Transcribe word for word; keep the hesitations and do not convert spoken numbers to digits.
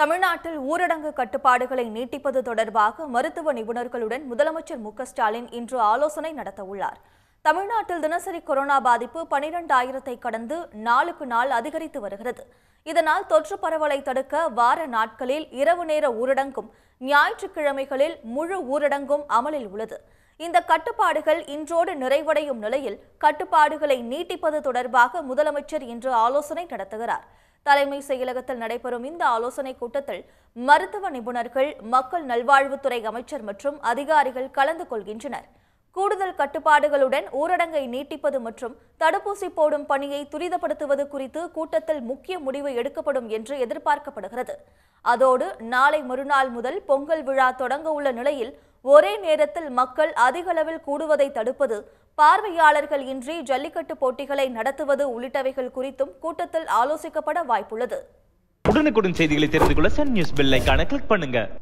தமிழ்நாட்டில் ஊரடங்கு கட்டுப்பாடுகளை நீட்டிப்பது தொடர்பாக மருத்துவ நிபுணர்களுடன் முதலமைச்சர் M K ஸ்டாலின் இன்று ஆலோசனை நடத்த உள்ளார். தமிழ்நாட்டில் தினசரி கொரோனா பாதிப்பு பன்னிரண்டாயிரத்தை கடந்து நாளுக்கு நாள் அதிகரித்து வருகிறது. இதனால் தொற்று பரவலை தடுக்க வார நாட்களில் இரவு நேர ஊரடங்கும் ஞாயிற்றுக்கிழமைகளில் முழு ஊரடங்கும் அமலில் உள்ளது. இந்த கட்டுப்பாடுகள் இன்றோடு நிறைவடையும் நிலையில் கட்டுப்பாடுகளை நீட்டிப்பது தொடர்பாக முதலமைச்சர் இன்று ஆலோசனை நடத்துகிறார். தலைமை செயலகத்தில் நடைபெறும் இந்த ஆலோசனை கூட்டத்தில் மருத்துவ நிபுணர்கள், மக்கள் நல்வாழ்வுத்துறை அமைச்சர் மற்றும் அதிகாரிகள் கலந்து கொள்கின்றனர். கூடுதல் கட்டுப்பாடுகளுடன் ஊரடங்கை நீட்டிப்பது மற்றும் தடுப்பூசி போடும் பணியை துரிதப்படுத்துவது குறித்து கூட்டத்தில் முக்கிய முடிவு எடுக்கப்படும் என்று எதிர்பார்க்கப்படுகிறது. அதோடு நாளை மறுநாள் முதல் பொங்கல் விழா தொடங்க உள்ள நிலையில் ஒரே நேரத்தில் மக்கள் அதிகளவில் கூடுவதை தடுப்பது, பார்வையாளர்கள் இன்றி ஜல்லிக்கட்டு போட்டிகளை நடத்துவது உள்ளிட்டவைகள் குறித்தும் கூட்டத்தில் ஆலோசிக்கப்பட வாய்ப்புள்ளது. உடனுக்குடன் செய்திகளை தெரிந்து கொள்ள சன் நியூஸ் பெல் ஐகானை கிளிக் பண்ணுங்க.